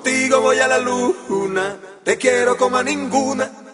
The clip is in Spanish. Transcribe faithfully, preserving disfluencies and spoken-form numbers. Contigo voy a la luna, te quiero como a ninguna.